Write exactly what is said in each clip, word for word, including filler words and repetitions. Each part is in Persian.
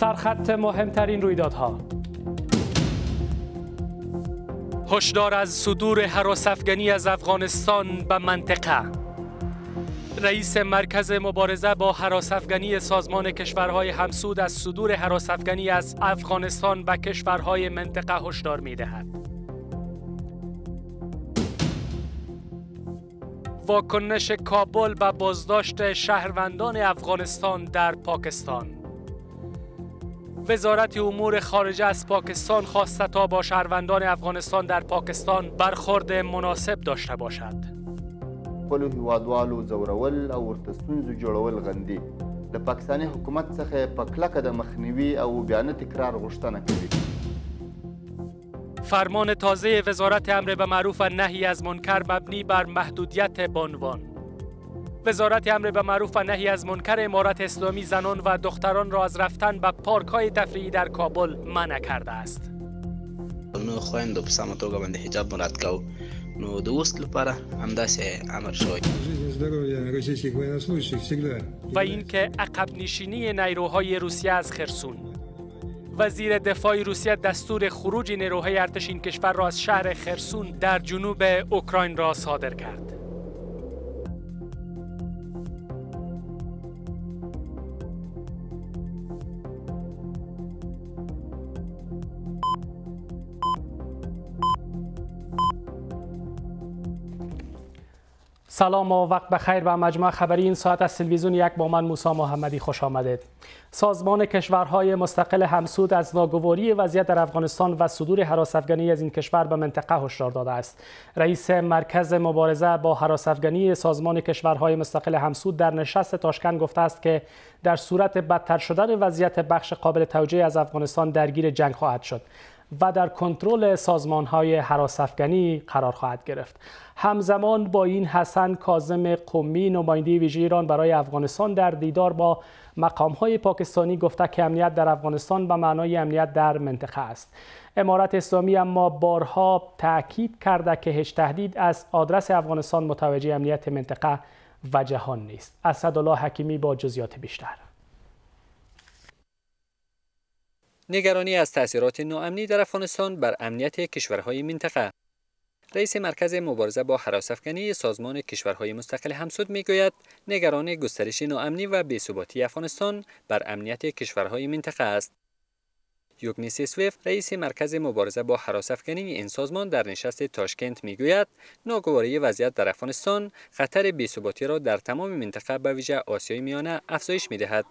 سرخط مهمترین رویدادها. هشدار از صدور هراس افکنی از افغانستان به منطقه. رئیس مرکز مبارزه با هراس افکنی سازمان کشورهای همسود از صدور هراس افکنی از افغانستان به کشورهای منطقه هشدار می‌دهد. واکنش کابل به بازداشت شهروندان افغانستان در پاکستان. وزارت امور خارجه از پاکستان خواسته تا با شهروندان افغانستان در پاکستان برخورد مناسب داشته باشد. خپلو هیوادوالو زورول او ورته ستونزو جوړول غندي. د پاکستاني حکومت څخه په کلکه د مخنیوي او بیان تکرار غوښتنه کوي. فرمان تازه وزارت امر به معروف و نهی از منکر مبنی بر محدودیت بانوان. وزارت امر به معروف و نهی از منکر امارت اسلامی زنان و دختران را از رفتن به پارک‌های تفریحی در کابل منع کرده است. نو خویندو په سمه توګه باندې حجاب مراد کو. نو دوست لپاره همداسې امر شوی. و اینکه عقب نشینی نیروهای روسیه از خرسون. وزیر دفاع روسیه دستور خروج نیروهای ارتش این کشور را از شهر خرسون در جنوب اوکراین را صادر کرد. سلام و وقت بخیر به مجموعه خبری این ساعت از تلویزیون یک. با من موسی محمدی خوش آمدید. سازمان کشورهای مستقل همسود از ناگواری وضعیت در افغانستان و صدور هراس افکنی از این کشور به منطقه هشدار داده است. رئیس مرکز مبارزه با هراس افکنی سازمان کشورهای مستقل همسود در نشست تاشکند گفته است که در صورت بدتر شدن وضعیت بخش قابل توجیه از افغانستان درگیر جنگ خواهد شد و در کنترل سازمان‌های هراس افکنی قرار خواهد گرفت. همزمان با این حسن کاظمی قمی نماینده ویژه ایران برای افغانستان در دیدار با مقام‌های پاکستانی گفته که امنیت در افغانستان به معنای امنیت در منطقه است. امارت اسلامی اما بارها تاکید کرده که هیچ تهدید از آدرس افغانستان متوجه امنیت منطقه و جهان نیست. اسدالله حکیمی با جزئیات بیشتر. نگرانی از تأثیرات ناامنی در افغانستان بر امنیت کشورهای منطقه. رئیس مرکز مبارزه با هراس افکنی سازمان کشورهای مستقل همسود میگوید نگران گسترش ناامنی و بی‌ثباتی افغانستان بر امنیت کشورهای منطقه است. یوگنیس سویف رئیس مرکز مبارزه با هراس افکنی این سازمان در نشست تاشکند میگوید ناگواری وضعیت در افغانستان خطر بی‌ثباتی را در تمام منطقه به ویژه آسیای میانه افزایش میدهد.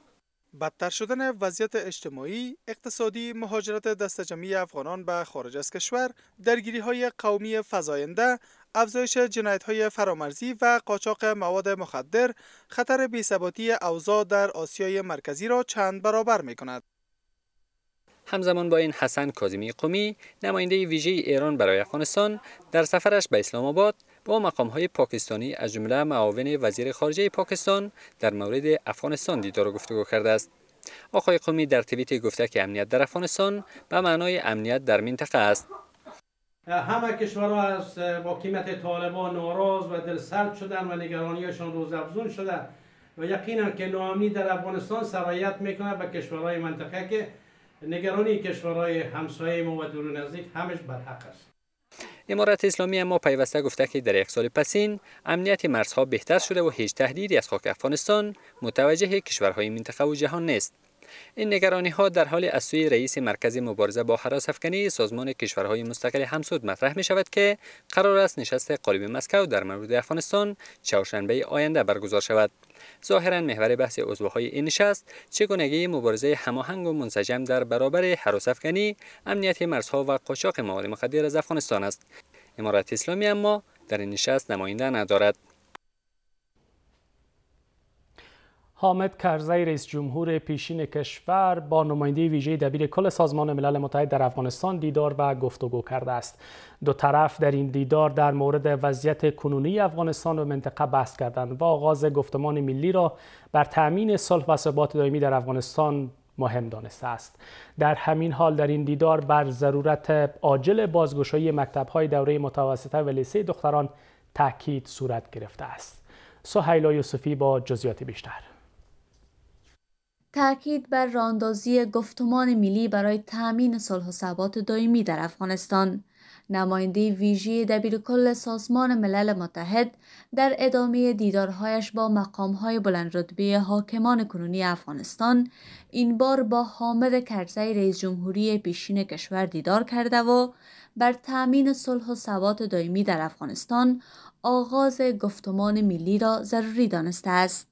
بدتر شدن وضعیت اجتماعی، اقتصادی، مهاجرت دسته جمعی افغانان به خارج از کشور، درگیری‌های قومی فزاینده، افزایش جنایت‌های فرامرزی و قاچاق مواد مخدر، خطر بی‌ثباتی اوضاع در آسیای مرکزی را چند برابر می‌کند. همزمان با این حسن کاظمی قمی، نماینده ویژه ایران برای افغانستان، در سفرش به اسلام آباد با مقام‌های پاکستانی از جمله معاون وزیر خارجه پاکستان در مورد افغانستان دیدار و گفتگو کرده است. آقای قمی در توییت گفته که امنیت در افغانستان به معنای امنیت در منطقه است. همه کشورها از حاکمیت طالبان ناراض و دلسرد شدن و نگرانیشان روزافزون شده و یقینا که ناامنی در افغانستان سرایت میکند به کشورهای منطقه که نگرانی کشورهای همسایه ما و دور نزدیک همش برحق است. امارت اسلامی اما پیوسته گفته که در یک سال پسین امنیت مرزها بهتر شده و هیچ تهدیدی از خاک افغانستان متوجه کشورهای منطقه و جهان نیست. این نگرانی ها در حال از سوی رئیس مرکز مبارزه با هراس افکنی سازمان کشورهای مستقل همسود مطرح می شود که قرار است نشست قریب مسکو در مورد افغانستان چهارشنبه آینده برگزار شود. ظاهرا محور بحث عضوهای این نشست چگونگی مبارزه هماهنگ و منسجم در برابر هراس افکنی، امنیت مرزها و قاچاق مواد مخدر از افغانستان است. امارت اسلامی اما در این نشست نماینده ندارد. حامد کرزی رئیس جمهور پیشین کشور با نماینده ویژه دبیر کل سازمان ملل متحد در افغانستان دیدار و گفتگو کرده است. دو طرف در این دیدار در مورد وضعیت کنونی افغانستان و منطقه بحث کردند و آغاز گفتمان ملی را بر تأمین صلح و ثبات دائمی در افغانستان مهم دانسته است. در همین حال در این دیدار بر ضرورت عاجل بازگشایی مکتب‌های دوره متوسطه و لیسه دختران تاکید صورت گرفته است. سحیلا یوسفی با جزئیات بیشتر. تاکید بر راهاندازی گفتمان ملی برای تامین صلح و ثبات دائمی در افغانستان. نماینده ویژه دبیرکل سازمان ملل متحد در ادامه دیدارهایش با مقامهای بلندرتبه حاکمان کنونی افغانستان این بار با حامد کرزی رئیس جمهوری پیشین کشور دیدار کرده و بر تامین صلح و ثبات دائمی در افغانستان آغاز گفتمان ملی را ضروری دانسته است.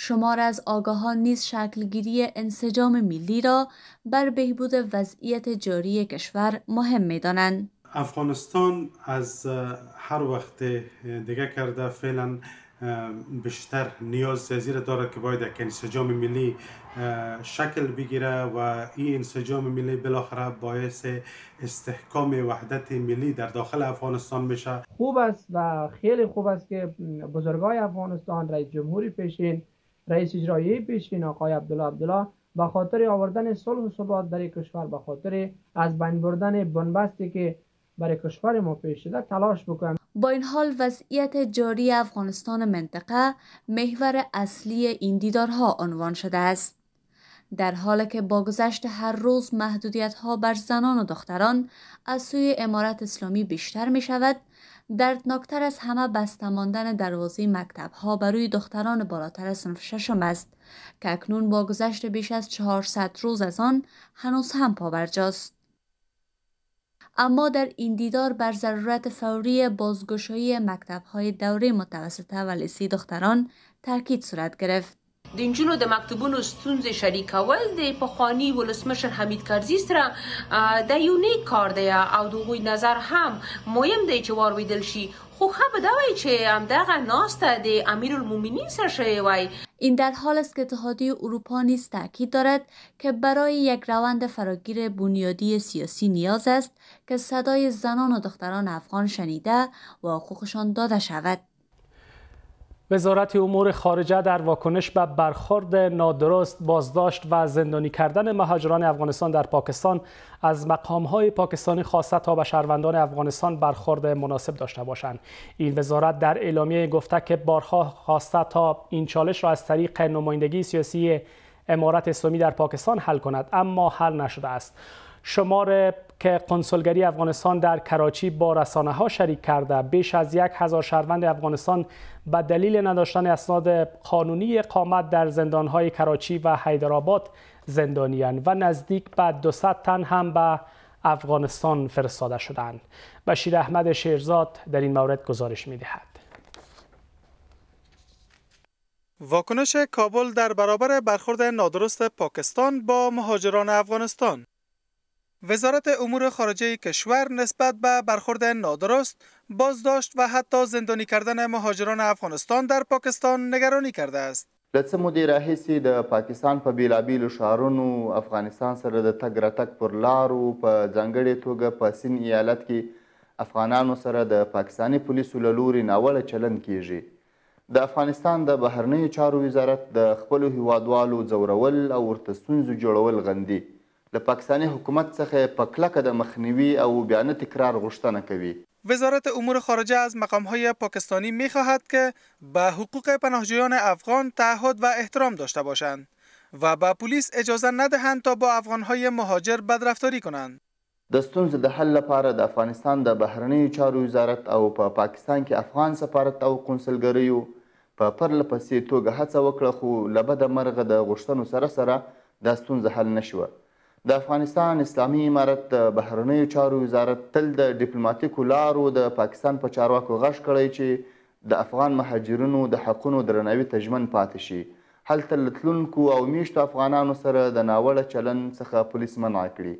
شمار از آگاهان نیز شکلگیری انسجام ملی را بر بهبود وضعیت جاری کشور مهم می‌دانند. افغانستان از هر وقت دیگه کرده فعلا بیشتر نیاز زیر دارد که باید که انسجام ملی شکل بگیره و این انسجام ملی بالاخره باعث استحکام وحدت ملی در داخل افغانستان میشه. خوب است و خیلی خوب است که بزرگای افغانستان، رئیس جمهوری پیشین، رئیس اجرایی پیشین آقای عبدالله عبدالله به خاطر آوردن صلح و ثبات در کشور، به خاطر از بین بردن بنبستی که برای کشور ما پیش شده تلاش بکنم. با این حال وضعیت جاری افغانستان منطقه محور اصلی این دیدارها عنوان شده است. در حالی که با گذشت هر روز محدودیت‌ها بر زنان و دختران از سوی امارت اسلامی بیشتر می شود، دردناکتر از همه بسته ماندن دروازه مکتب‌ها برای دختران بالاتر صنف ششم است که اکنون با گذشت بیش از چهارصد روز از آن هنوز هم پابرجاست. اما در این دیدار بر ضرورت فوری بازگشایی مکتب‌های دوره متوسطه و لیسه دختران تاکید صورت گرفت. د نجونو د مکتبونو ستونزې شریکول د پخواني ولسمشر حامد کرزي سره د یو نیک کار دی او د هغوی نظر هم مهم دی چې واوریدل شي، خو ښه به دا وای چې همدغه ناسته د امیرالمومنین سره شوې وای. این در حال است که اتحادیه اروپا نیز تاکید دارد که برای یک روند فراگیر بنیادی سیاسی نیاز است که صدای زنان و دختران افغان شنیده و حقوقشان داده شود. وزارت امور خارجه در واکنش به برخورد نادرست، بازداشت و زندانی کردن مهاجران افغانستان در پاکستان از مقام‌های پاکستانی خواسته تا به شهروندان افغانستان برخورد مناسب داشته باشند. این وزارت در اعلامیه گفته که بارها خواسته تا این چالش را از طریق نمایندگی سیاسی امارت اسلامی در پاکستان حل کند، اما حل نشده است. شمار که کنسولگری افغانستان در کراچی با رسانه ها شریک کرده، بیش از یک هزار شهروند افغانستان به دلیل نداشتن اسناد قانونی اقامت در زندانهای کراچی و حیدرآباد زندانیان و نزدیک به دویست تن هم به افغانستان فرستاده شدند. بشیر احمد شیرزاد در این مورد گزارش می دهد. واکنش کابل در برابر برخورد نادرست پاکستان با مهاجران افغانستان. وزارت امور خارجه کشور نسبت به برخورد نادرست، بازداشت و حتی زندانی کردن مهاجران افغانستان در پاکستان نگرانی کرده است. لڅ مودې راهیسې د پاکستان په بیلابیلو شهرونو افغانستان سره د تګ راتګ پر لارو په ځانګړې توګه په سین ایالت کې افغانانو سره د پاکستانی پولیسو له لوري ناوړه چلند کیږي. د افغانستان د بهرنیو چارو وزارت د خپلو هیوادوالو ځورول او ورته ستونزو جوړول غندي. له پاکستانی حکومت څخه په کلکه د مخنیوي او بیا نه تکرار غوښتنه کوي. وزارت امور خارجه از مقامهای پاکستانی میخواهد که به حقوق پناهجویان افغان تعهد و احترام داشته باشند و به پلیس اجازه ندهند تا با افغانهای مهاجر بدرفتاری کنند. د ستونزو د حل لپاره د افغانستان د بهرنیو چارو وزارت او په پا پاکستان کې افغان سفارت او کنسولګریو په پرله پسې توګه هڅه وکړه، خو له بده مرغه د غوښتنو سره سره د ستونزو حل نشوه. د افغانستان اسلامی امارت د بهرنیو چارو وزارت تل د ډیپلوماتیکو لارو د پاکستان په چارواکو غږ کړی چې د افغان مهاجرینو د حقونو درناوي ته ژمن پاتې شي. هلته له تلونکو او میشتو افغانانو سره د ناوړه چلند څخه پولیس منع کړي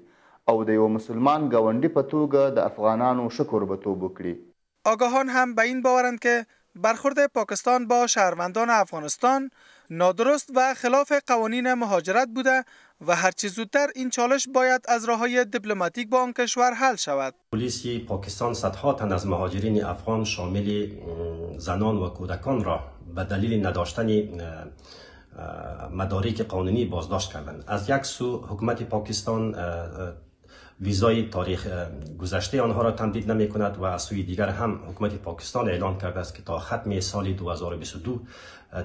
او د یو مسلمان ګاونډي په توګه د افغانانو شکربتوب وکړي. آگاهان هم به این باورند که برخورد پاکستان با شهروندان افغانستان نادرست و خلاف قوانین مهاجرت بوده و هر چه زودتر این چالش باید از راه‌های دیپلماتیک با آن کشور حل شود. پلیس پاکستان صدها تن از مهاجرین افغان شامل زنان و کودکان را به دلیل نداشتن مدارک قانونی بازداشت کردند. از یک سو حکومت پاکستان ویزای تاریخ گذشته آنها را تمدید نمی کند و از سوی دیگر هم حکومت پاکستان اعلام کرده است که تا ختم سال دو هزار و بیست و دو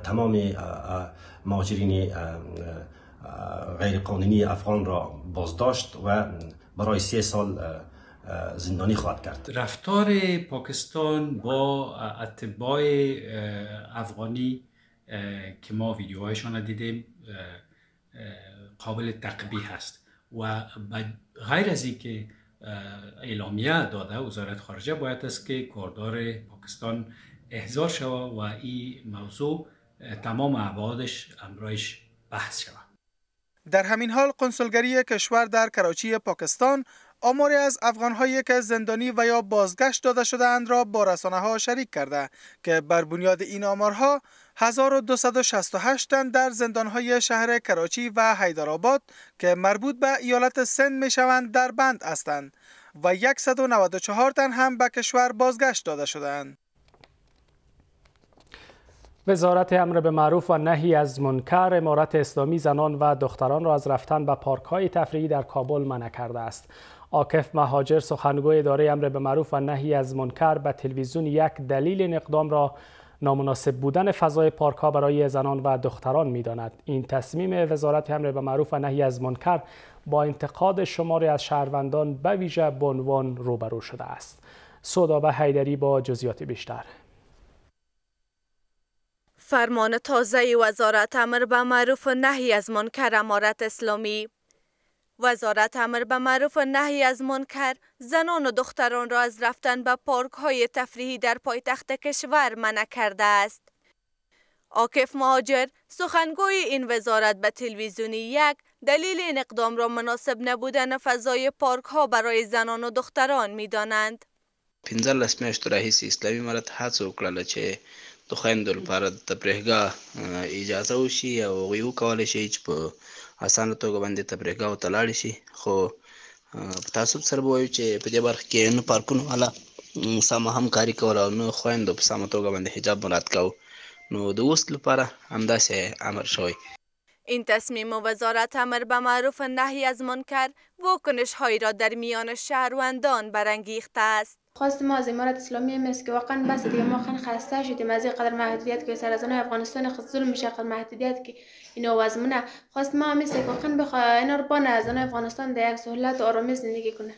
تمام مهاجرین غیر قانونی افغان را بازداشت و برای سه سال زندانی خواهد کرد. رفتار پاکستان با اتباع افغانی که ما ویدیوهایشان را دیدیم قابل تقبیح است و غیر از این که اعلامیه داده وزارت خارجه باید است که کاردار پاکستان احضار شود و این موضوع تمام ابعادش امرایش بحث شود. در همین حال کنسولگری کشور در کراچی پاکستان آماری از افغان‌هایی که زندانی و یا بازگشت داده شده‌اند را با رسانه‌ها شریک کرده که بر بنیاد این آمارها هزار و دویست و شصت و هشت تن در زندان‌های شهر کراچی و حیدرآباد که مربوط به ایالت سند می‌شوند در بند هستند و صد و نود و چهار تن هم به کشور بازگشت داده شده‌اند. وزارت امر به معروف و نهی از منکر امارت اسلامی زنان و دختران را از رفتن به پارک‌های تفریحی در کابل منع کرده است. عاکف مهاجر سخنگوی اداره امر به معروف و نهی از منکر به تلویزیون یک دلیل این اقدام را نامناسب بودن فضای پارک‌ها برای زنان و دختران می‌داند. این تصمیم وزارت امر به معروف و نهی از منکر با انتقاد شماری از شهروندان به ویژه بانوان روبرو شده است. سودابه حیدری با جزئیات بیشتر. فرمان تازه وزارت امر به معروف و نهی از منکر امارت اسلامی. وزارت امر به معروف و نهی از منکر زنان و دختران را از رفتن به پارک‌های تفریحی در پایتخت کشور منع کرده است. عاکف مهاجر سخنگوی این وزارت به تلویزیون یک دلیل این اقدام را مناسب نبودن فضای پارک‌ها برای زنان و دختران می‌دانند. پنځلس میاشتو راهیسې اسلامي امارت هڅه وکړله چې د خویندو لپاره د تفریحګاه اجازه وشي او هغوی وکولی شي چې په اسانه توګه باندې تفریحګاهو ته لاړې شي، خو په تعصب سره به وایو چې په دې برخه کې نه پارکونو والا سمه همکاري کوله او نه خویندو په سمه توګه باندې حجاب مراد کوو، نو د اوس لپاره همداسې امر شوی. این تصمیم وزارت امر به معروف نهی از منکر واکنش‌هایی را در میان شهروندان برانگیخته است. خواست ما از امارت اسلامی این است که واقعا بس دیگه، ما خیلی خسته شدیم از این قدر محدودیت که سر زنای افغانستان ظلم میشه، قدر محدودیت که اینا وزمنه. خواست ما همیشه که واقعا بخواه اینا رو بانه از زنای افغانستان در یک سهولت و آرامی زندگی کنه.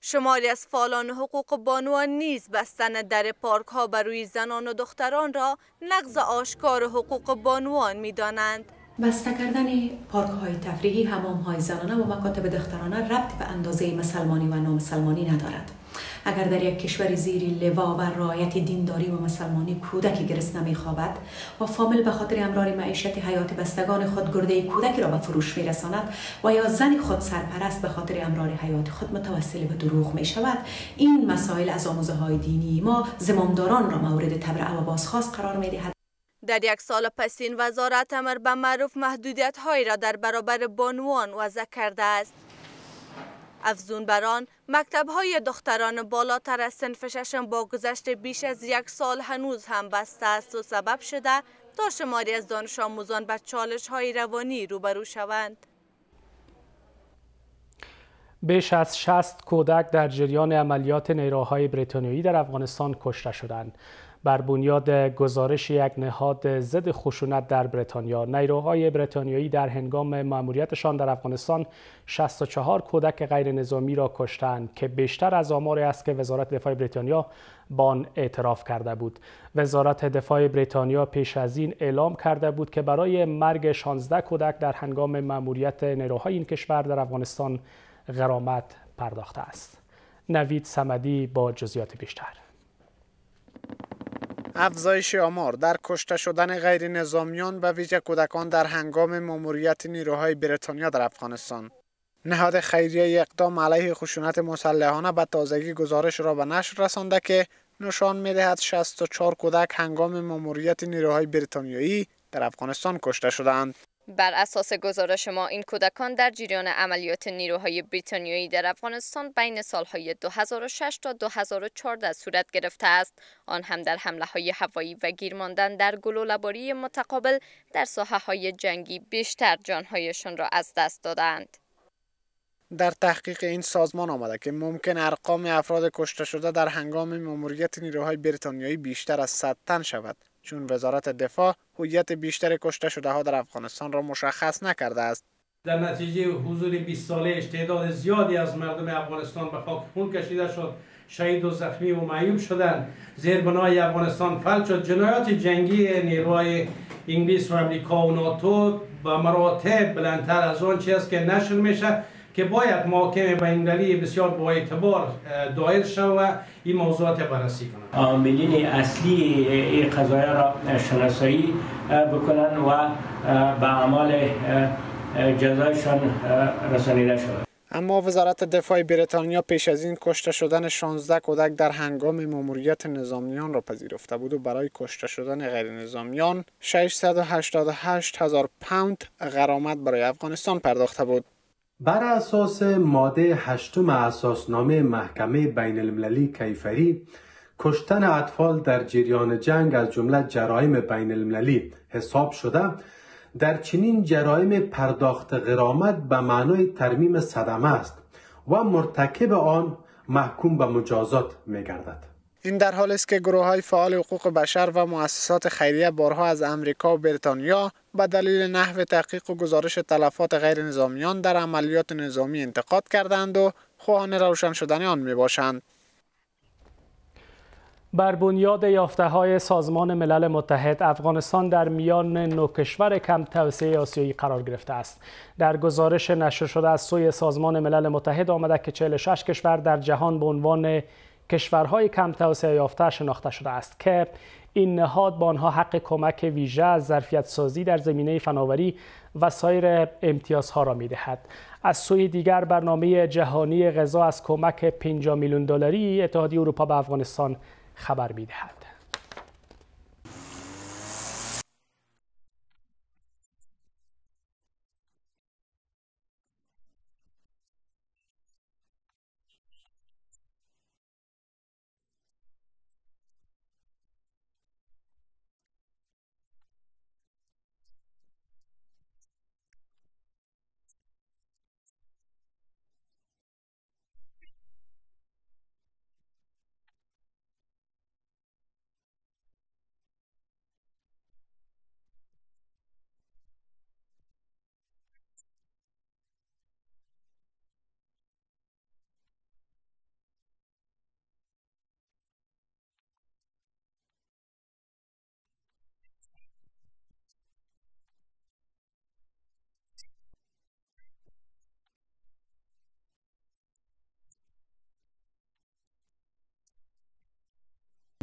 شماری از فعالان حقوق بانوان نیز بستن در پارک ها بروی زنان و دختران را نقض آشکار حقوق بانوان میدانند. بسته کردن پارک های تفریحی، حمام های زنانه و مکاتب دخترانه ربط به اندازه مسلمانی و نامسلمانی ندارد. اگر در یک کشور زیر لوا و رعایت دینداری و مسلمانی کودکی گرس نمیخوابد و فامیل به خاطر امرار معیشت حیات بستگان خود گرده کودکی را به فروش میرساند و یا زن خود سرپرست به خاطر امرار حیات خود متوسل به دروغ میشود، این مسائل از آموزه های دینی ما زمامداران را مورد تبرعه و بازخواست قرار میدهد. در یک سال پسین وزارت امر به معروف محدودیت هایی را در برابر بانوان وضع کرده است. افزون بران مکتب های دختران بالاتر از سنف ششم با گذشت بیش از یک سال هنوز هم بسته است و سبب شده تا شماری از دانش آموزان با چالش های روانی روبرو شوند. بیش از شصت کودک در جریان عملیات نیروهای بریتانیایی در افغانستان کشته شدند. بر بنیاد گزارش یک نهاد ضد خشونت در بریتانیا، نیروهای بریتانیایی در هنگام ماموریتشان در افغانستان شصت و چهار کودک غیر نظامی را کشتند که بیشتر از آماری است که وزارت دفاع بریتانیا با آن اعتراف کرده بود. وزارت دفاع بریتانیا پیش از این اعلام کرده بود که برای مرگ شانزده کودک در هنگام ماموریت نیروهای این کشور در افغانستان غرامت پرداخته است. نوید صمدی با جزئیات بیشتر. افزایش آمار در کشته شدن غیر نظامیان و ویژه کودکان در هنگام ماموریت نیروهای بریتانیا در افغانستان. نهاد خیریه اقدام علیه خشونت مسلحانه به تازگی گزارش را به نشر رسانده که نشان می‌دهد شصت و چهار کودک هنگام ماموریت نیروهای بریتانیایی در افغانستان کشته شدند. بر اساس گزارش ما این کودکان در جریان عملیات نیروهای بریتانیایی در افغانستان بین سالهای دو هزار و شش تا دو هزار و چهارده صورت گرفته است، آن هم در حمله‌های هوایی و گیرماندن در گلوله‌باری متقابل در ساحه‌های جنگی. بیشتر جانهایشان را از دست دادند. در تحقیق این سازمان آمده که ممکن ارقام افراد کشته شده در هنگام ماموریت نیروهای بریتانیایی بیشتر از صد تن شود، چون وزارت دفاع هویت بیشتر کشته شده ها در افغانستان را مشخص نکرده است. در نتیجه حضور بیست ساله تعداد زیادی از مردم افغانستان به خاک خون کشیده شد، شهید و زخمی و معیوب شدند، زیربنای افغانستان فلج شد. جنایات جنگی نیروهای انگلیس و امریکا و ناتو به مراتب بلندتر از آن چیزی است که نشر میشه که باید محاکمه بین‌المللی بسیار با اعتبار دایر شود و این موضوعات بررسی کنند. عاملین اصلی این قضایا را شناسایی بکنند و به اعمال جزایشان رسانیده شود. اما وزارت دفاع بریتانیا پیش از این کشته شدن شانزده کودک در هنگام ماموریت نظامیان را پذیرفته بود و برای کشته شدن غیر نظامیان ششصد و هشتاد و هشت هزار پوند غرامت برای افغانستان پرداخته بود. بر اساس ماده هشتم اساسنامه محکمه بین المللی کیفری، کشتن اطفال در جریان جنگ از جمله جرایم بین المللی حساب شده، در چنین جرایم پرداخت غرامت به معنای ترمیم صدمه است و مرتکب آن محکوم به مجازات می گردد. این در حالی است که گروه های فعال حقوق بشر و مؤسسات خیریه بارها از امریکا و بریتانیا به دلیل نحو تحقیق و گزارش تلفات غیر نظامیان در عملیات نظامی انتقاد کردند و خواهان روشن شدن آن می باشند. بر بنیاد یافته‌های سازمان ملل متحد، افغانستان در میان نو کشور کم توسعه آسیایی قرار گرفته است. در گزارش نشر شده از سوی سازمان ملل متحد آمده که چهل و شش کشور در جهان به عنوان کشورهای کم توسعه یافته شناخته شده است که این نهاد با آنها حق کمک ویژه از ظرفیت سازی در زمینه فناوری و سایر امتیازها را می‌دهد. از سوی دیگر برنامه جهانی غذا از کمک پنجاه میلیون دلاری اتحادیه اروپا به افغانستان خبر می‌دهد.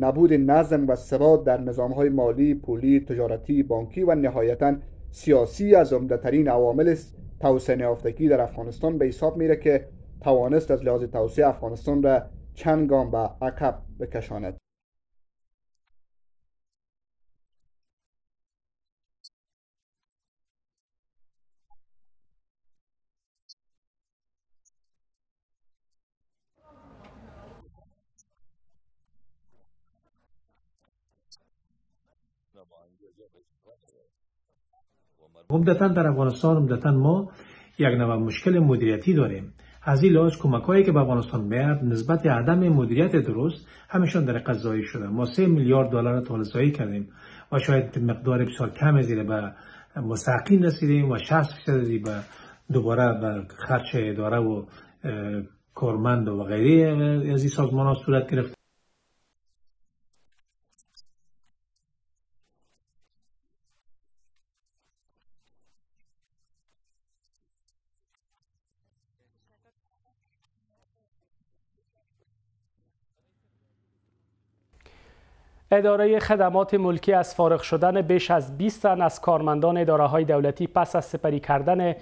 نبود نظم و ثبات در نظام‌های مالی، پولی، تجارتی، بانکی و نهایتاً سیاسی از عمده‌ترین عوامل توسعه یافتگی در افغانستان به حساب میره که توانست از لحاظ توسعه افغانستان را چند گام به عقب بکشاند. عمدتاً در افغانستان عمدتاً ما یک نوع مشکل مدیریتی داریم. از این لحاظ کمک‌هایی که به افغانستان میاد نسبت عدم مدیریت درست همشون در قضایی شده. ما سه میلیارد دلار توانایی کردیم و شاید مقدار بسیار کم زیر به مستحقین رسیدیم و شصت درصد به دوباره به خرج اداره و کارمند و غیره از این سازمان‌ها صورت گرفت. اداره خدمات ملکی از فارغ شدن بیش از بیست تن از کارمندان اداره‌های دولتی پس از سپری کردن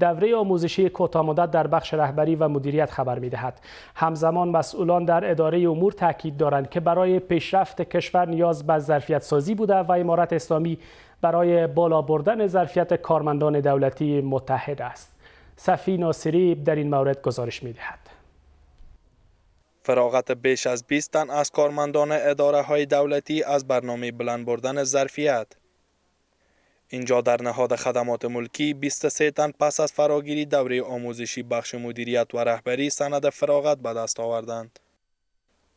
دوره آموزشی کوتاه‌مدت در بخش رهبری و مدیریت خبر می‌دهد. همزمان مسئولان در اداره امور تاکید دارند که برای پیشرفت کشور نیاز به ظرفیت‌سازی بوده و امارت اسلامی برای بالا بردن ظرفیت کارمندان دولتی متحد است. صفی ناصری در این مورد گزارش می‌دهد. فراغت بیش از بیست تن از کارمندان اداره های دولتی از برنامه بلند بردن ظرفیت. اینجا در نهاد خدمات ملکی بیست و سه تن پس از فراگیری دوره آموزشی بخش مدیریت و رهبری سند فراغت به دست آوردند.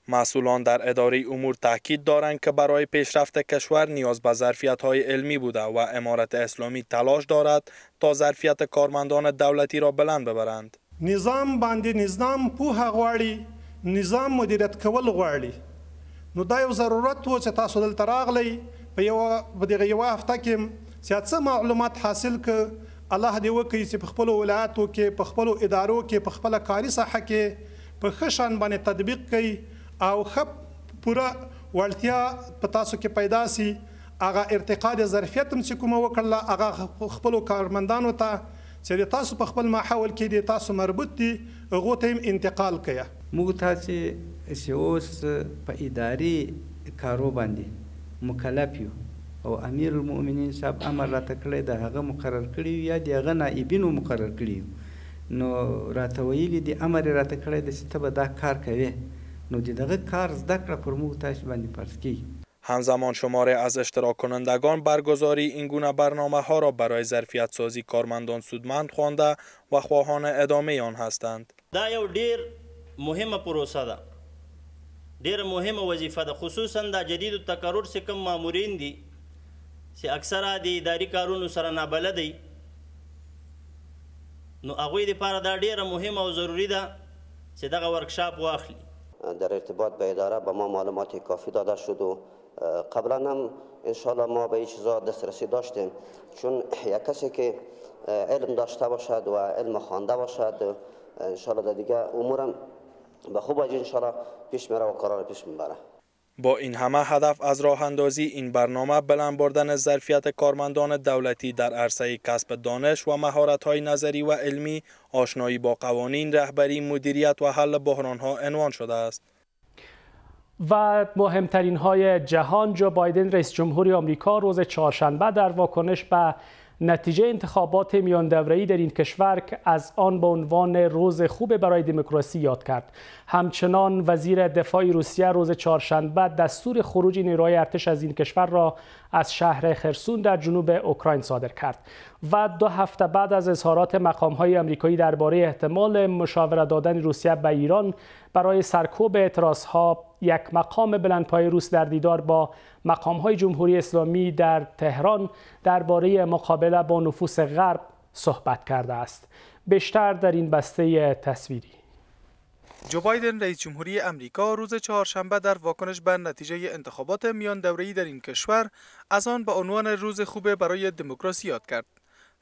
مسئولان در اداره امور تاکید دارند که برای پیشرفت کشور نیاز به ظرفیت‌های علمی بوده و امارت اسلامی تلاش دارد تا ظرفیت کارمندان دولتی را بلند ببرند. نظام باندې نظام پوهه غواړي، نظام مدیریت کول غواړي. نو دا یو ضرورت و چې تاسو دلته راغلی په یو په دغه یو هفته کې سیاسي معلومات حاصل کړئ. الله دې وکړي چې په خپل ولایتو کې، په خپل ادارو کې، په خپل کاري ساحه کې په ښه شان باندې تطبیق کړئ او خب پورا والتیا په تاسو کې پیدا سي. هغه ارتقاد ظرفیت هم چې کومه وکړله هغه خپلو کارمندانو ته چې تاسو په خپل ماحول کې دی تاسو مربوط دي هغو ته هم انتقال کیه. موږ تاسې چې اوس په اداري کارو باندې مکلف یو او امیر المؤمنین صاحب امر راته کړی د هغه مقرر کړي یا د هغه نائبینو مقرر کړي نو راته ویلي دي امر یې راته کړی دی چې ته به دا کار کوې. نو دغه کار زده کړه پر موږ تاش باندې فرض کیږي. همزمان شماره از اشتراک کنندگان برگزاری این گونه برنامه ها را برای ظرفیت سازی کارمندان سودمند خوانده و خواهان ادامه آن هستند. دا یو ډیر مهمه پروسه ده، ډیر مهمه وظیفه ده، خصوصا د جدید تکرر څخه کم مامورین دي چې اکثره د اداري کارونو سره نابلد دي. نو هغوی لپاره دا ډیره مهمه او ضروری ده چې دغه ورکشاپ واخلي. در ارتباط به اداره به ما معلومات کافی داده شد و قبلا هم انشالله ما به این چیزا دسترسی داشتیم، چون یک کسی که علم داشته باشد و علم خوانده باشد انشالله دیگه امورم به خوب اجی انشالله پیش میره و قرار پیش میبره. با این همه هدف از راه اندازی این برنامه بلند بردن ظرفیت کارمندان دولتی در عرصه کسب دانش و مهارت‌های نظری و علمی، آشنایی با قوانین رهبری، مدیریت و حل بحران‌ها عنوان شده است. و مهمترین های جهان، جو بایدن رئیس جمهوری آمریکا روز چهارشنبه در واکنش به نتیجه انتخابات میان دوره‌ای در این کشور که از آن به عنوان روز خوب برای دموکراسی یاد کرد. همچنان وزیر دفاع روسیه روز چهارشنبه دستور خروج نیروهای ارتش از این کشور را از شهر خرسون در جنوب اوکراین صادر کرد. و دو هفته بعد از اظهارات مقام‌های آمریکایی درباره احتمال مشاوره دادن روسیه به ایران برای سرکوب اعتراض‌ها، یک مقام بلندپایه روس در دیدار با مقام‌های جمهوری اسلامی در تهران درباره مقابله با نفوذ غرب صحبت کرده است. بیشتر در این بسته تصویری. جو بایدن رئیس جمهوری آمریکا روز چهارشنبه در واکنش به نتیجه انتخابات میان دوره‌ای در این کشور از آن به عنوان روز خوب برای دموکراسی یاد کرد.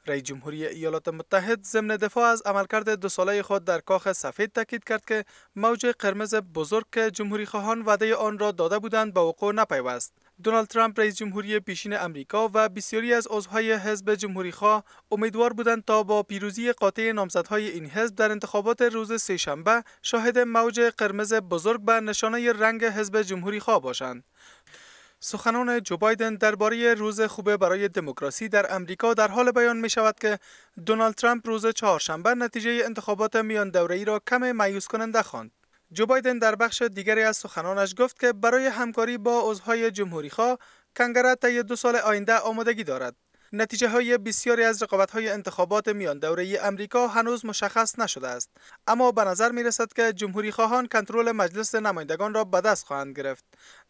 رئیس جمهوری ایالات متحد ضمن دفاع از عملکرد دو ساله خود در کاخ سفید تاکید کرد که موج قرمز بزرگ که جمهوری خواهان وعده آن را داده بودند به وقوع نپیوست. دونالد ترامپ رئیس جمهوری پیشین آمریکا و بسیاری از عضوهای حزب جمهوری خواه امیدوار بودند تا با پیروزی قاطع نامزدهای این حزب در انتخابات روز سه‌شنبه شاهد موج قرمز بزرگ به نشانه رنگ حزب جمهوری خواه باشند. سخنان جو بایدن درباره روز خوب برای دموکراسی در آمریکا در حال بیان می شود که دونالد ترامپ روز چهارشنبه نتیجه انتخابات میان دوره‌ای را کم مایوس کننده خواند. جو بایدن در بخش دیگری از سخنانش گفت که برای همکاری با عضوهای جمهوری‌خواه کنگره طی دو سال آینده آمادگی دارد. نتیجه های بسیاری از رقابت های انتخابات میان دوره‌ای آمریکا هنوز مشخص نشده است، اما به نظر می رسد که جمهوری خواهان کنترل مجلس نمایندگان را به دست خواهند گرفت.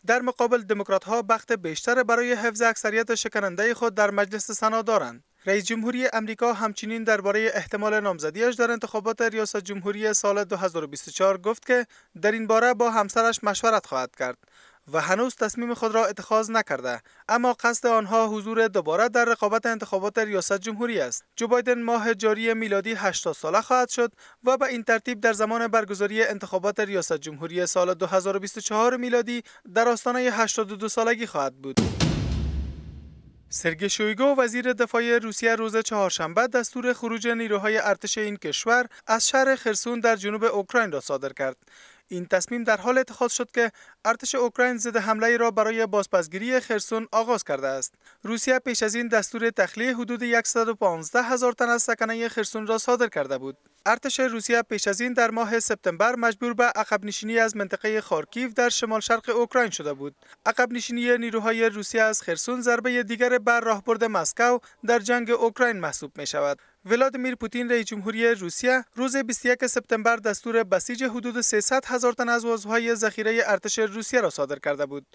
در مقابل دموکرات ها وقت بیشتر برای حفظ اکثریت شکننده خود در مجلس سنا دارند. رئیس جمهوری آمریکا همچنین درباره احتمال نامزدیش در انتخابات ریاست جمهوری سال دو هزار و بیست و چهار گفت که در این باره با همسرش مشورت خواهد کرد و هنوز تصمیم خود را اتخاذ نکرده، اما قصد آنها حضور دوباره در رقابت انتخابات ریاست جمهوری است. جو بایدن ماه جاری میلادی هشتاد ساله خواهد شد و به این ترتیب در زمان برگزاری انتخابات ریاست جمهوری سال دو هزار و بیست و چهار میلادی در آستانه هشتاد و دو سالگی خواهد بود. سرگی شویگو وزیر دفاع روسیه روز چهارشنبه دستور خروج نیروهای ارتش این کشور از شهر خرسون در جنوب اوکراین را صادر کرد. این تصمیم در حال اتخاذ شد که ارتش اوکراین ضد حمله را برای بازپسگیری خرسون آغاز کرده است. روسیه پیش از این دستور تخلیه حدود صد و پانزده هزار تن از سکنه خرسون را صادر کرده بود. ارتش روسیه پیش از این در ماه سپتامبر مجبور به عقب نشینی از منطقه خارکیف در شمال شرق اوکراین شده بود. عقب نشینی نیروهای روسیه از خرسون ضربه دیگر بر راهبرد مسکو در جنگ اوکراین محسوب می شود. ولادیمیر پوتین رئیس جمهوری روسیه روز بیست و یکم سپتامبر دستور بسیج حدود سیصد هزار تن از واژهای ذخیره ارتش روسیه را صادر کرده بود.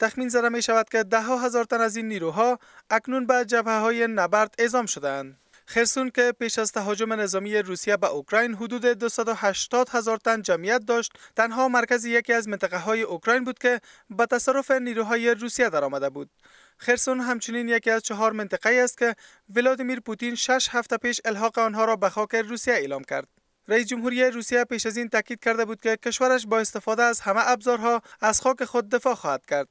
تخمین زده می شود که ده هزار تن از این نیروها اکنون به جبهه‌های نبرد اعزام شده‌اند. خرسون که پیش از تهاجم نظامی روسیه به اوکراین حدود دویست و هشتاد هزار تن جمعیت داشت، تنها مرکز یکی از منطقه های اوکراین بود که به تصرف نیروهای روسیه درآمده بود. خرسون همچنین یکی از چهار منطقه است که ولادیمیر پوتین شش هفته پیش الحاق آنها را به خاک روسیه اعلام کرد. رئیس جمهوری روسیه پیش از این تاکید کرده بود که کشورش با استفاده از همه ابزارها از خاک خود دفاع خواهد کرد.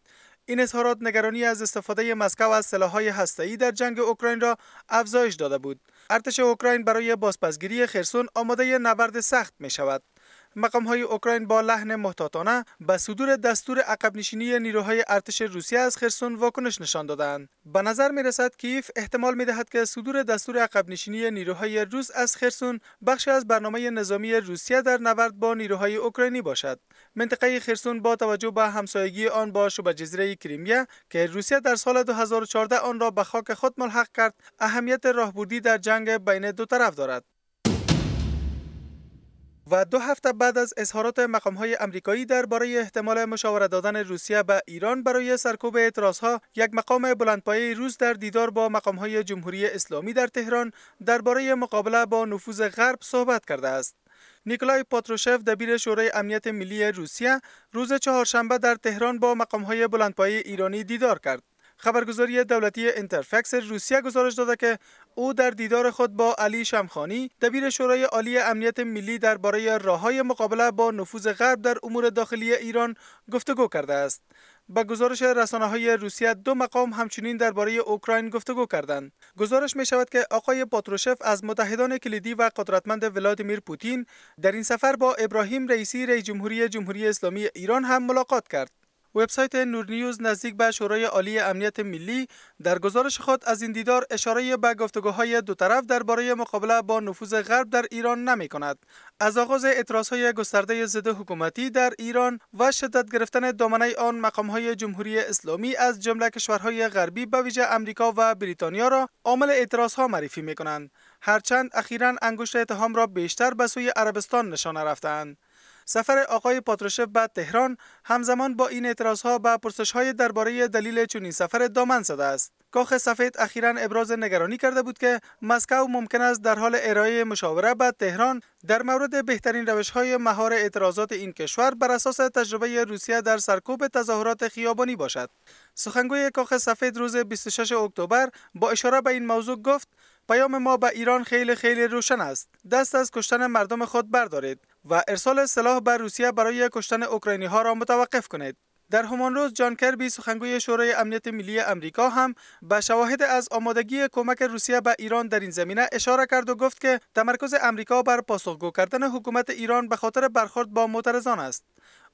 این اظهارات نگرانی از استفاده مسکو از سلاح‌های هسته‌ای در جنگ اوکراین را افزایش داده بود. ارتش اوکراین برای بازپسگیری خرسون آماده نبرد سخت می شود. مقام‌های اوکراین با لحن محتاطانه به صدور دستور عقب نشینی نیروهای ارتش روسیه از خرسون واکنش نشان دادند. به نظر می رسد کیف احتمال می دهد که صدور دستور عقب نشینی نیروهای روس از خرسون بخشی از برنامه نظامی روسیه در نبرد با نیروهای اوکراینی باشد. منطقه خرسون با توجه به همسایگی آن با شبه جزیره کریمیا که روسیه در سال دو هزار و چهارده آن را به خاک خود ملحق کرد، اهمیت راهبردی در جنگ بین دو طرف دارد. و دو هفته بعد از اظهارات مقام‌های آمریکایی درباره احتمال مشاوره دادن روسیه به ایران برای سرکوب اعتراضها، یک مقام بلندپایه روس در دیدار با مقام‌های جمهوری اسلامی در تهران درباره مقابله با نفوذ غرب صحبت کرده است. نیکلای پاتروشف دبیر شورای امنیت ملی روسیه روز چهارشنبه در تهران با مقام‌های بلندپایه ایرانی دیدار کرد. خبرگزاری دولتی اینترفکس روسیه گزارش داده که او در دیدار خود با علی شمخانی دبیر شورای عالی امنیت ملی درباره راه‌های مقابله با نفوذ غرب در امور داخلی ایران گفتگو کرده است. با گزارش رسانه‌های روسیه دو مقام همچنین درباره اوکراین گفتگو کردند. گزارش می‌شود که آقای پاتروشف از متحدان کلیدی و قدرتمند ولادیمیر پوتین در این سفر با ابراهیم رئیسی رئیس جمهوری جمهوری اسلامی ایران هم ملاقات کرد. وبسایت نور نیوز نزدیک به شورای عالی امنیت ملی در گزارش خود از این دیدار اشاره به گفتگوهای دو طرف درباره مقابله با نفوذ غرب در ایران نمی کند. از آغاز اعتراضهای گسترده ضد حکومتی در ایران و شدت گرفتن دامنه آن، مقامهای جمهوری اسلامی از جمله کشورهای غربی به ویژه امریکا و بریتانیا را عامل اعتراضها معرفی می کنند، هرچند اخیراً انگشت اتهام را بیشتر به سوی عربستان نشانه رفته‌اند. سفر آقای پاتروشف به تهران همزمان با این اعتراضها به پرسش‌های درباره دلیل چنین سفر دامن زده است. کاخ سفید اخیراً ابراز نگرانی کرده بود که مسکو ممکن است در حال ارائه مشاوره به تهران در مورد بهترین روش‌های مهار اعتراضات این کشور بر اساس تجربه روسیه در سرکوب تظاهرات خیابانی باشد. سخنگوی کاخ سفید روز بیست و ششم اکتبر با اشاره به این موضوع گفت: پیام ما به ایران خیلی خیلی روشن است. دست از کشتن مردم خود بردارید و ارسال سلاح به روسیه برای کشتن اوکراینی ها را متوقف کنید. در همان روز جان کربی سخنگوی شورای امنیت ملی امریکا هم به شواهد از آمادگی کمک روسیه به ایران در این زمینه اشاره کرد و گفت که تمرکز امریکا بر پاسخگو کردن حکومت ایران به خاطر برخورد با معترضان است.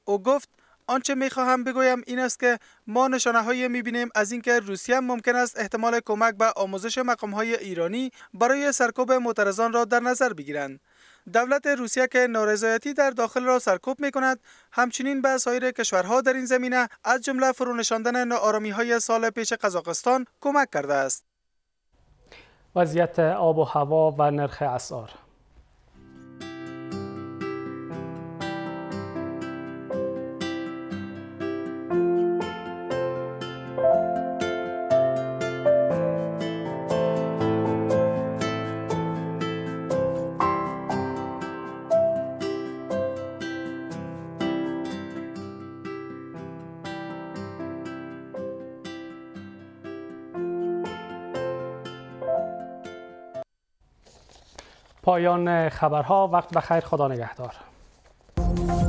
او گفت: آنچه میخواهم بگویم این است که ما نشانه‌هایی میبینیم از اینکه روسیه ممکن است احتمال کمک به آموزش مقام‌های ایرانی برای سرکوب معترضان را در نظر بگیرند. دولت روسیه که نارضایتی در داخل را سرکوب میکند، همچنین به سایر کشورها در این زمینه از جمله فرونشاندن ناآرامی‌های سال پیش قزاقستان کمک کرده است. وضعیت آب و هوا و نرخ اسعار. پایان خبرها. وقت بخیر. خدا نگهدار.